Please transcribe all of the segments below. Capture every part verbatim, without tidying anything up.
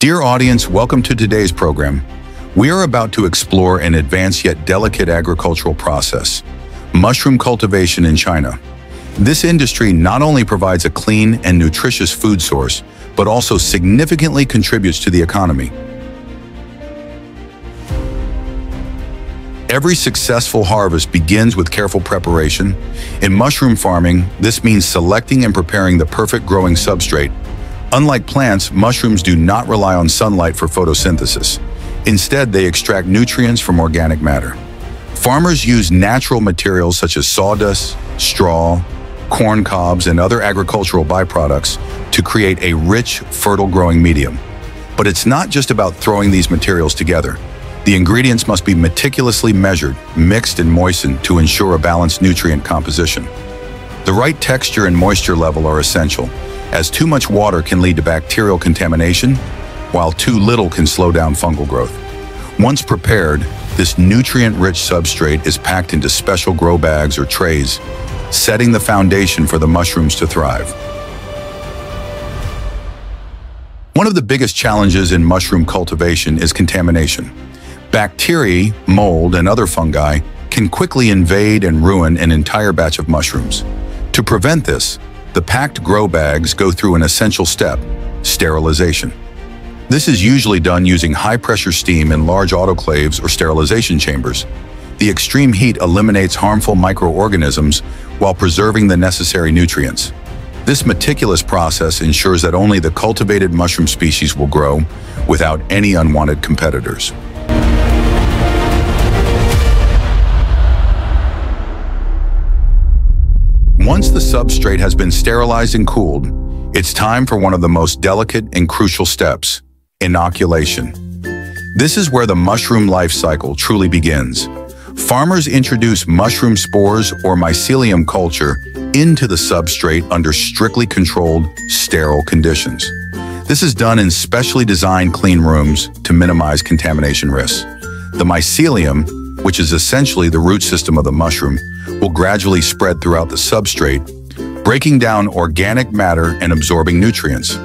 Dear audience, welcome to today's program. We are about to explore an advanced yet delicate agricultural process, mushroom cultivation in China. This industry not only provides a clean and nutritious food source, but also significantly contributes to the economy. Every successful harvest begins with careful preparation. In mushroom farming, this means selecting and preparing the perfect growing substrate. Unlike plants, mushrooms do not rely on sunlight for photosynthesis. Instead, they extract nutrients from organic matter. Farmers use natural materials such as sawdust, straw, corn cobs, and other agricultural byproducts to create a rich, fertile growing medium. But it's not just about throwing these materials together. The ingredients must be meticulously measured, mixed, and moistened to ensure a balanced nutrient composition. The right texture and moisture level are essential, as too much water can lead to bacterial contamination, while too little can slow down fungal growth. Once prepared, this nutrient-rich substrate is packed into special grow bags or trays, setting the foundation for the mushrooms to thrive. One of the biggest challenges in mushroom cultivation is contamination. Bacteria, mold, and other fungi can quickly invade and ruin an entire batch of mushrooms. To prevent this, the packed grow bags go through an essential step, sterilization. This is usually done using high-pressure steam in large autoclaves or sterilization chambers. The extreme heat eliminates harmful microorganisms while preserving the necessary nutrients. This meticulous process ensures that only the cultivated mushroom species will grow without any unwanted competitors. Once the substrate has been sterilized and cooled, it's time for one of the most delicate and crucial steps, inoculation. This is where the mushroom life cycle truly begins. Farmers introduce mushroom spores or mycelium culture into the substrate under strictly controlled, sterile conditions. This is done in specially designed clean rooms to minimize contamination risks. The mycelium, which is essentially the root system of the mushroom, will gradually spread throughout the substrate, breaking down organic matter and absorbing nutrients.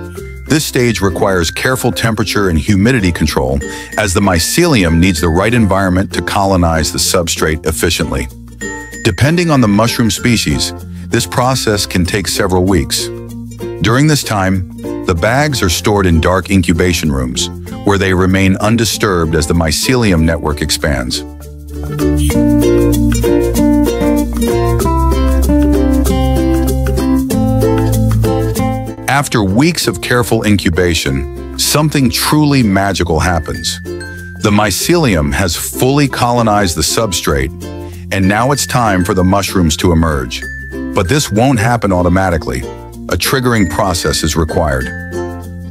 This stage requires careful temperature and humidity control, as the mycelium needs the right environment to colonize the substrate efficiently. Depending on the mushroom species, this process can take several weeks. During this time, the bags are stored in dark incubation rooms, where they remain undisturbed as the mycelium network expands. After weeks of careful incubation, something truly magical happens. The mycelium has fully colonized the substrate, and now it's time for the mushrooms to emerge. But this won't happen automatically. A triggering process is required.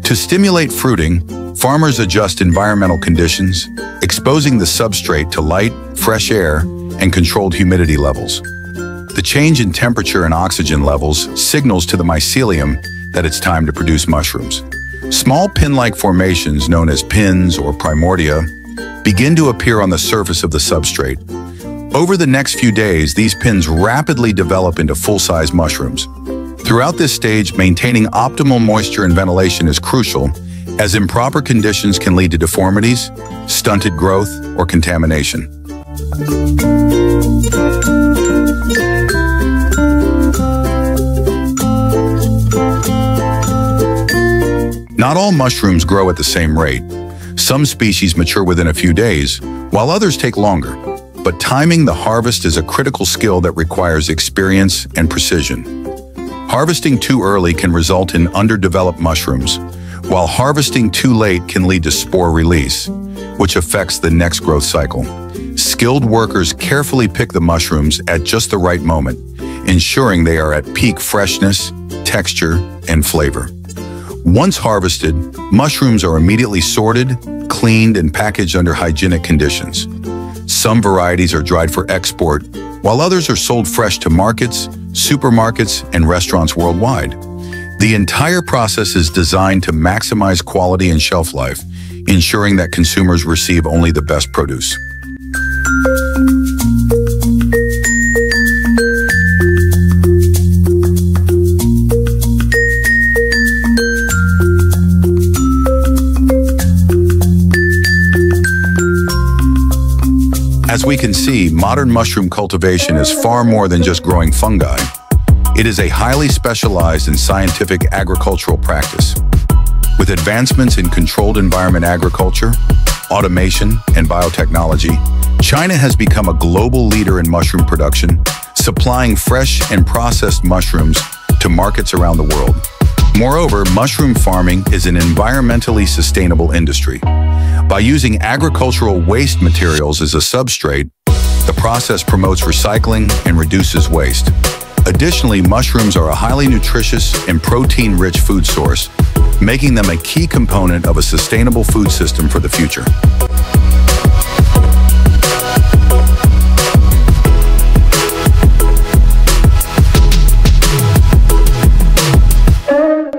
To stimulate fruiting, farmers adjust environmental conditions, exposing the substrate to light, fresh air, and controlled humidity levels. The change in temperature and oxygen levels signals to the mycelium that it's time to produce mushrooms. Small pin-like formations known as pins or primordia begin to appear on the surface of the substrate. Over the next few days, these pins rapidly develop into full-size mushrooms. Throughout this stage, maintaining optimal moisture and ventilation is crucial, as improper conditions can lead to deformities, stunted growth, or contamination. Not all mushrooms grow at the same rate. Some species mature within a few days, while others take longer. But timing the harvest is a critical skill that requires experience and precision. Harvesting too early can result in underdeveloped mushrooms, while harvesting too late can lead to spore release, which affects the next growth cycle. Skilled workers carefully pick the mushrooms at just the right moment, ensuring they are at peak freshness, texture, and flavor. Once harvested, mushrooms are immediately sorted, cleaned, and packaged under hygienic conditions. Some varieties are dried for export, while others are sold fresh to markets, supermarkets, and restaurants worldwide. The entire process is designed to maximize quality and shelf life, ensuring that consumers receive only the best produce. As we can see, modern mushroom cultivation is far more than just growing fungi. It is a highly specialized and scientific agricultural practice. With advancements in controlled environment agriculture, automation, and biotechnology, China has become a global leader in mushroom production, supplying fresh and processed mushrooms to markets around the world. Moreover, mushroom farming is an environmentally sustainable industry. By using agricultural waste materials as a substrate, the process promotes recycling and reduces waste. Additionally, mushrooms are a highly nutritious and protein-rich food source, making them a key component of a sustainable food system for the future.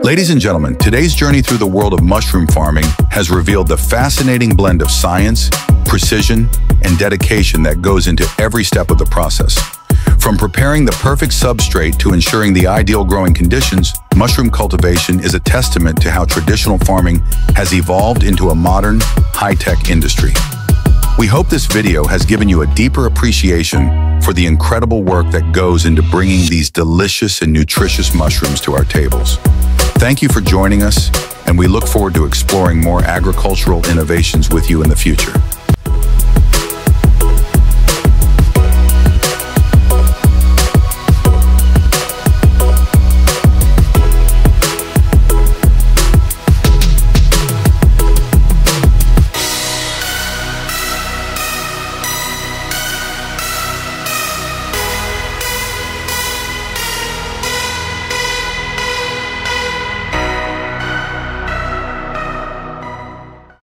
Ladies and gentlemen, today's journey through the world of mushroom farming has revealed the fascinating blend of science, precision, and dedication that goes into every step of the process. From preparing the perfect substrate to ensuring the ideal growing conditions, mushroom cultivation is a testament to how traditional farming has evolved into a modern, high-tech industry. We hope this video has given you a deeper appreciation for the incredible work that goes into bringing these delicious and nutritious mushrooms to our tables. Thank you for joining us, and we look forward to exploring more agricultural innovations with you in the future.